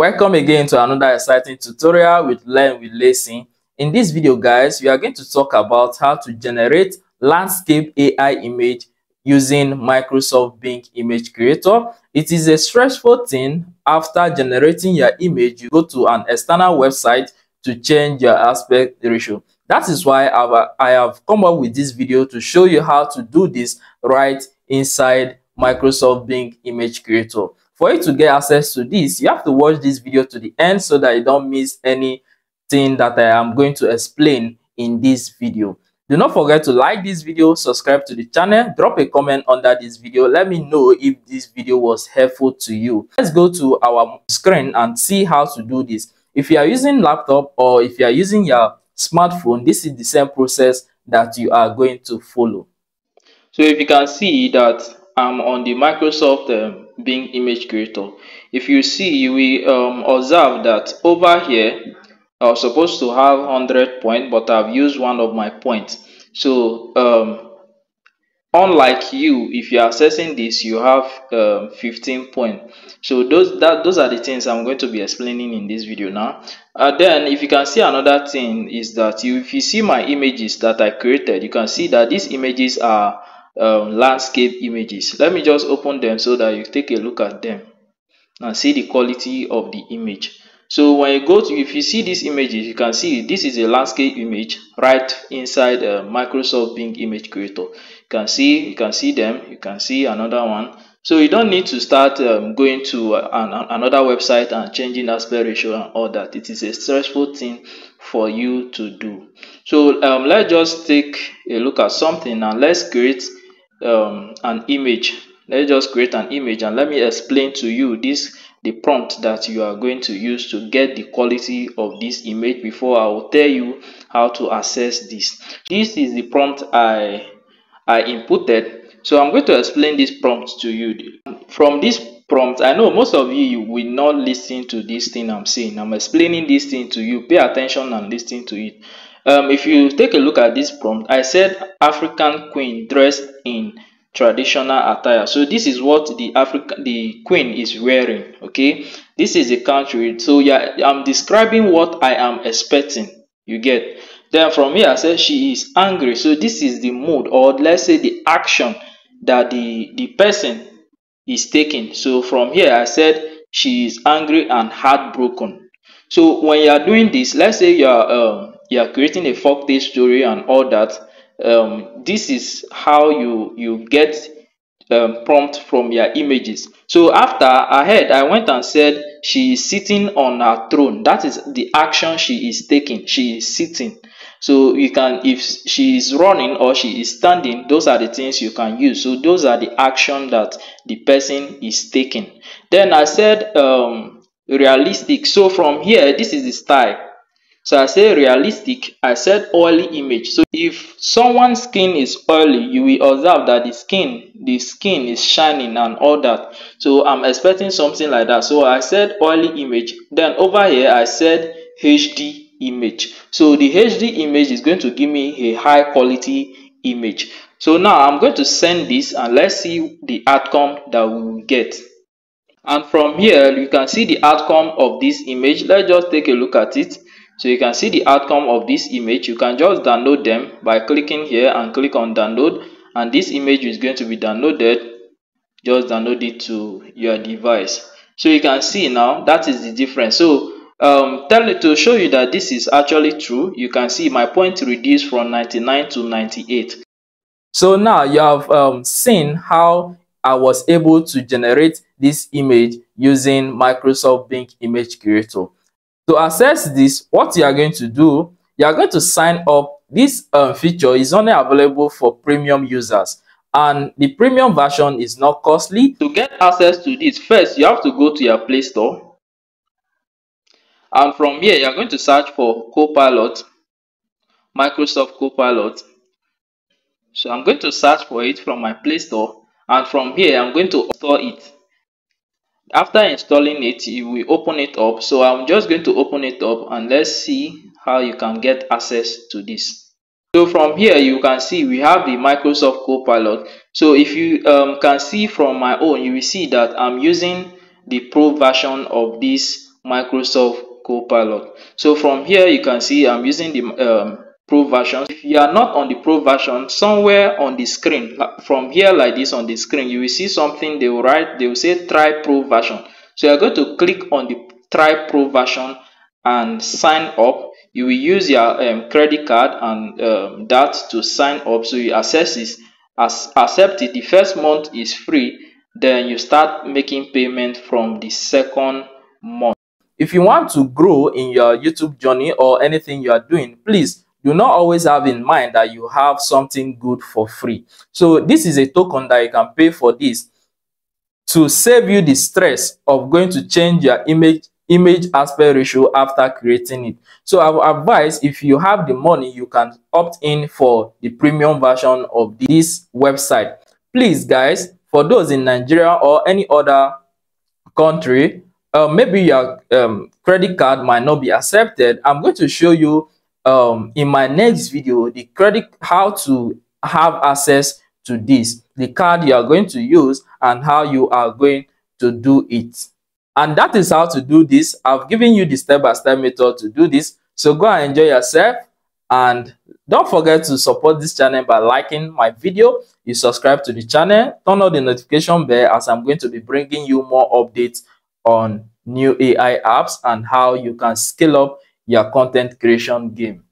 Welcome again to another exciting tutorial with Learn with LEESI. In this video, guys, we are going to talk about how to generate landscape AI image using Microsoft Bing image creator. It is a stressful thing. After generating your image, you go to an external website to change your aspect ratio. That is why I have come up with this video to show you how to do this right inside Microsoft Bing image creator. For you to get access to this, you have to watch this video to the end so that you don't miss anything that I am going to explain in this video. Do not forget to like this video, subscribe to the channel, drop a comment under this video. Let me know if this video was helpful to you. Let's go to our screen and see how to do this. If you are using laptop or if you are using your smartphone, this is the same process that you are going to follow. So if you can see that I'm on the Microsoft Bing image creator. If you see, we observe that over here I was supposed to have 100 points, but I've used one of my points. So unlike you, if you're accessing this, you have 15 points. So those are the things I'm going to be explaining in this video now. Then if you can see, another thing is that if you see my images that I created, you can see that these images are landscape images. Let me just open them so that you take a look at them and see the quality of the image. So when you go to, if you see these images, you can see this is a landscape image right inside Microsoft Bing image creator. You can see them. You can see another one. So you don't need to start going to another website and changing aspect ratio and all that. It is a stressful thing for you to do. So let's just take a look at something and let's create an image. Let's just create an image and let me explain to you the prompt that you are going to use to get the quality of this image before I will tell you how to access this. This is the prompt I inputted. So I'm going to explain this prompt to you. From this prompt, I know most of you will not listen to this thing I'm saying. I'm explaining this thing to you. Pay attention and listen to it. If you take a look at this prompt, I said African queen dressed in traditional attire. So this is what the queen is wearing. Okay, this is a country. So yeah, I'm describing what I am expecting. You get? Then from here I said she is angry. So this is the mood, or let's say the action that the person is taking. So from here I said she is angry and heartbroken. So when you are doing this, let's say you are creating a folktale story and all that. This is how you get prompt from your images. So after I went and said she is sitting on her throne. That is the action she is taking. She is sitting. So you can, if she is running or she is standing, those are the things you can use. So those are the action that the person is taking. Then I said realistic. So from here, this is the style. So I say realistic, I said oily image. So if someone's skin is oily, you will observe that the skin is shining and all that. So I'm expecting something like that. So I said oily image. Then over here, I said HD image. So the HD image is going to give me a high quality image. So now I'm going to send this and let's see the outcome that we will get. And from here, you can see the outcome of this image. Let's just take a look at it. So you can see the outcome of this image. You can just download them by clicking here and click on download. And this image is going to be downloaded. Just download it to your device. So you can see now that is the difference. So to show you that this is actually true, you can see my point reduced from 99 to 98. So now you have seen how I was able to generate this image using Microsoft Bing image creator. To access this, what you are going to do, you are going to sign up. This feature is only available for premium users, and the premium version is not costly. To get access to this, first you have to go to your Play Store, and from here you are going to search for Copilot, Microsoft Copilot. So I'm going to search for it from my Play Store, and from here I'm going to install it. After installing it, you will open it up. So I'm just going to open it up and let's see how you can get access to this. So from here, you can see we have the Microsoft Copilot. So if you can see from my own, you will see that I'm using the pro version of this Microsoft Copilot. So from here you can see I'm using the Pro version. If you are not on the Pro version, somewhere on the screen from here like this on the screen, you will see something they will say try Pro version. So you are going to click on the try Pro version and sign up. You will use your credit card and that to sign up. So you accept it. The first month is free, then you start making payment from the second month. If you want to grow in your YouTube journey or anything you are doing, please do not always have in mind that you have something good for free. So this is a token that you can pay for this to save you the stress of going to change your image aspect ratio after creating it. So I would advise, if you have the money, you can opt in for the premium version of this website. Please guys, for those in Nigeria or any other country, maybe your credit card might not be accepted. I'm going to show you in my next video the how to have access to this, the card you are going to use and how you are going to do it. And that is how to do this. I've given you the step-by-step method to do this. So go and enjoy yourself. And don't forget to support this channel by liking my video. You subscribe to the channel. Turn on the notification bell, as I'm going to be bringing you more updates on new AI apps and how you can scale up your content creation game.